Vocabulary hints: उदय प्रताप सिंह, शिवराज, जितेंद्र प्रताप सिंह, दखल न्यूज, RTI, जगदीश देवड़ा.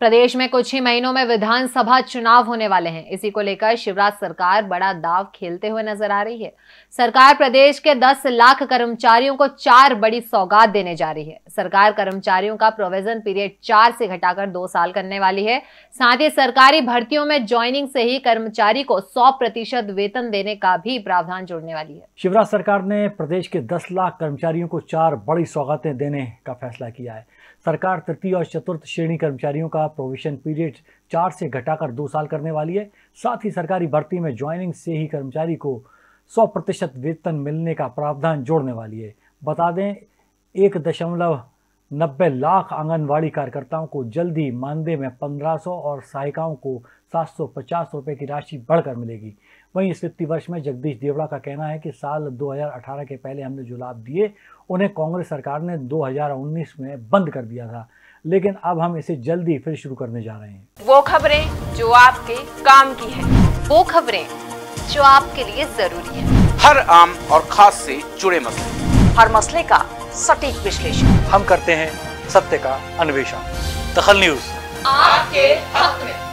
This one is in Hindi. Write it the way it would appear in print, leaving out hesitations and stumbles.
प्रदेश में कुछ ही महीनों में विधानसभा चुनाव होने वाले हैं। इसी को लेकर शिवराज सरकार बड़ा दाव खेलते हुए नजर आ रही है। सरकार प्रदेश के 10 लाख कर्मचारियों को 4 बड़ी सौगात देने जा रही है। सरकार कर्मचारियों का प्रोविजन पीरियड 4 से घटाकर 2 साल करने वाली है। साथ ही सरकारी भर्तियों में ज्वाइनिंग से ही कर्मचारी को 100% वेतन देने का भी प्रावधान जोड़ने वाली है। शिवराज सरकार ने प्रदेश के 10 लाख कर्मचारियों को 4 बड़ी सौगातें देने का फैसला किया है। सरकार तृतीय और चतुर्थ श्रेणी कर्मचारियों का प्रोविजन पीरियड 4 से घटाकर 2 साल करने वाली है। साथ ही सरकारी भर्ती में ज्वाइनिंग से ही कर्मचारी को 100% वेतन मिलने का प्रावधान जोड़ने वाली है। बता दें 1.90 लाख आंगनवाड़ी कार्यकर्ताओं को जल्दी मानदेय में 1500 और सहायिकाओं को 750 रुपये की राशि बढ़कर मिलेगी। वहीं इस वित्तीय वर्ष में जगदीश देवड़ा का कहना है कि साल 2018 के पहले हमने जो लाभ दिए उन्हें कांग्रेस सरकार ने 2019 में बंद कर दिया था, लेकिन अब हम इसे जल्दी फिर शुरू करने जा रहे हैं। वो खबरें जो आपके काम की है, वो खबरें जो आपके लिए जरूरी है। हर आम और खास से जुड़े मसले, हर मसले का सटीक विश्लेषण हम करते हैं। सत्य का अन्वेषण, दखल न्यूज आपके हक में।